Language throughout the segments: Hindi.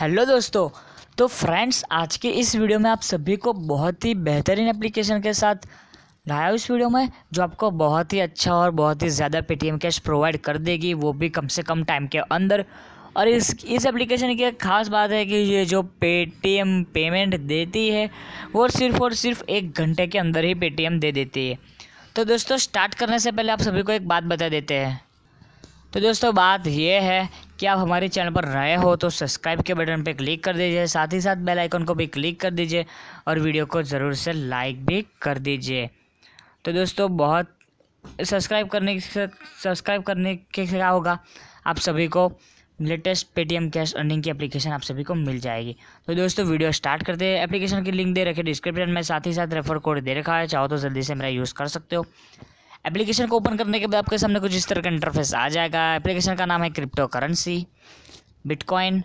हेलो दोस्तों, तो फ्रेंड्स आज के इस वीडियो में आप सभी को बहुत ही बेहतरीन एप्लीकेशन के साथ लाया इस वीडियो में, जो आपको बहुत ही अच्छा और बहुत ही ज़्यादा पेटीएम कैश प्रोवाइड कर देगी, वो भी कम से कम टाइम के अंदर। और इस एप्लीकेशन की एक ख़ास बात है कि ये जो पेटीएम पेमेंट देती है वो सिर्फ़ और सिर्फ 1 घंटे के अंदर ही पेटीएम दे देती है। तो दोस्तों स्टार्ट करने से पहले आप सभी को एक बात बता देते हैं। तो दोस्तों बात यह है कि आप हमारे चैनल पर नए हो तो सब्सक्राइब के बटन पर क्लिक कर दीजिए, साथ ही साथ बेल आइकन को भी क्लिक कर दीजिए और वीडियो को ज़रूर से लाइक भी कर दीजिए। तो दोस्तों बहुत सब्सक्राइब करने के क्या होगा, आप सभी को लेटेस्ट पेटीएम कैश अर्निंग की एप्लीकेशन आप सभी को मिल जाएगी। तो दोस्तों वीडियो स्टार्ट करते हैं। एप्लीकेशन की लिंक दे रखे डिस्क्रिप्शन में, साथ ही साथ रेफर कोड दे रखा है, चाहो तो जल्दी से मेरा यूज़ कर सकते हो। एप्लीकेशन को ओपन करने के बाद आपके सामने कुछ इस तरह का इंटरफेस आ जाएगा। एप्लीकेशन का नाम है क्रिप्टो करेंसी बिटकॉइन।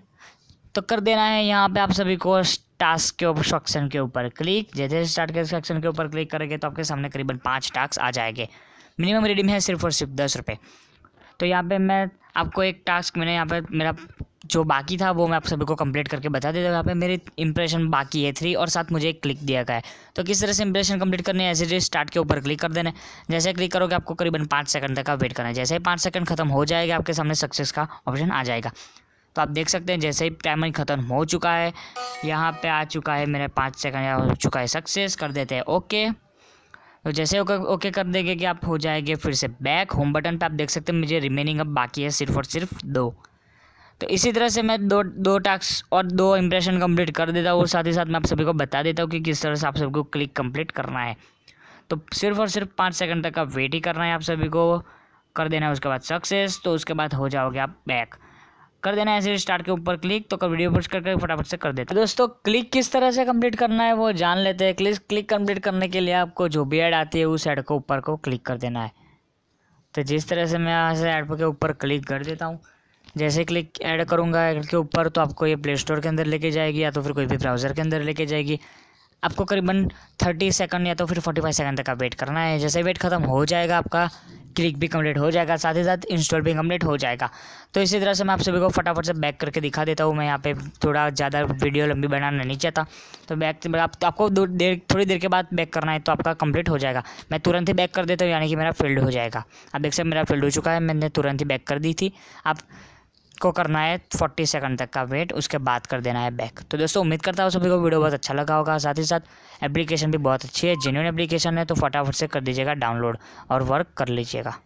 तो कर देना है यहाँ पे आप सभी को टास्क के ऊपर सेक्शन के ऊपर क्लिक। जैसे स्टार्ट के सेक्शन के ऊपर क्लिक करेंगे तो आपके सामने करीबन 5 टास्क आ जाएंगे। मिनिमम रिडीम है सिर्फ और सिर्फ 10 रुपये। तो यहाँ पे मैं आपको एक टास्क मैंने यहाँ पे मेरा जो बाकी था वो मैं आप सभी को कंप्लीट करके बता देता हूँ। यहाँ पे मेरी इंप्रेशन बाकी है 3 और साथ मुझे एक क्लिक दिया गया है। तो किस तरह से इंप्रेशन कंप्लीट करनी है, ऐसे स्टार्ट के ऊपर क्लिक कर देना है। जैसे क्लिक करोगे आपको करीबन 5 सेकंड तक का वेट करना है। जैसे ही 5 सेकंड खत्म हो जाएगा आपके सामने सक्सेस का ऑप्शन आ जाएगा। तो आप देख सकते हैं जैसे ही टाइमर खत्म हो चुका है, यहाँ पर आ चुका है मेरे 5 सेकंड हो चुका है सक्सेस। कर देते हैं ओके। तो जैसे ओके कर देंगे कि आप हो जाएंगे फिर से बैक होम बटन पे। आप देख सकते हैं मुझे रिमेनिंग अब बाकी है सिर्फ और सिर्फ 2। तो इसी तरह से मैं दो टास्क और 2 इम्प्रेशन कंप्लीट कर देता हूँ। साथ ही साथ मैं आप सभी को बता देता हूँ कि किस तरह से आप सबको क्लिक कंप्लीट करना है। तो सिर्फ और सिर्फ 5 सेकंड तक का वेट ही करना है आप सभी को। कर देना है उसके बाद सक्सेस। तो उसके बाद हो जाओगे आप बैक। कर देना है ऐसे स्टार्ट के ऊपर क्लिक। तो वीडियो पुश करके फटाफट से कर देते हैं। दोस्तों क्लिक किस तरह से कंप्लीट करना है वो जान लेते हैं। क्लिक कंप्लीट करने के लिए आपको जो भी ऐड आती है उस ऐड को ऊपर को क्लिक कर देना है। तो जिस तरह से मैं यहाँ से ऐड के ऊपर क्लिक कर देता हूँ। जैसे क्लिक ऐड करूँगा ऐड के ऊपर तो आपको ये प्ले स्टोर के अंदर लेके जाएगी या तो फिर कोई भी ब्राउज़र के अंदर लेके जाएगी। आपको करीबन 30 सेकंड या तो फिर 45 सेकंड तक का वेट करना है। जैसे वेट खत्म हो जाएगा आपका क्लिक भी कंप्लीट हो जाएगा, साथ ही साथ इंस्टॉल भी कंप्लीट हो जाएगा। तो इसी तरह से मैं आप सभी को फटाफट से बैक करके दिखा देता हूँ। मैं यहाँ पे थोड़ा ज़्यादा वीडियो लंबी बनाना नहीं चाहता। तो बैक आपको थोड़ी देर के बाद बैक करना है तो आपका कंप्लीट हो जाएगा। मैं तुरंत ही बैक कर देता हूँ, यानी कि मेरा फील्ड हो जाएगा। आप देख सकते मेरा फील्ड हो चुका है, मैंने तुरंत ही बैक कर दी थी। आपको करना है 40 सेकंड तक का वेट, उसके बाद कर देना है बैक। तो दोस्तों उम्मीद करता हूँ सभी को वीडियो बहुत अच्छा लगा होगा, साथ ही साथ एप्लीकेशन भी बहुत अच्छी है, जेन्युइन एप्लीकेशन है। तो फटाफट से कर दीजिएगा डाउनलोड और वर्क कर लीजिएगा।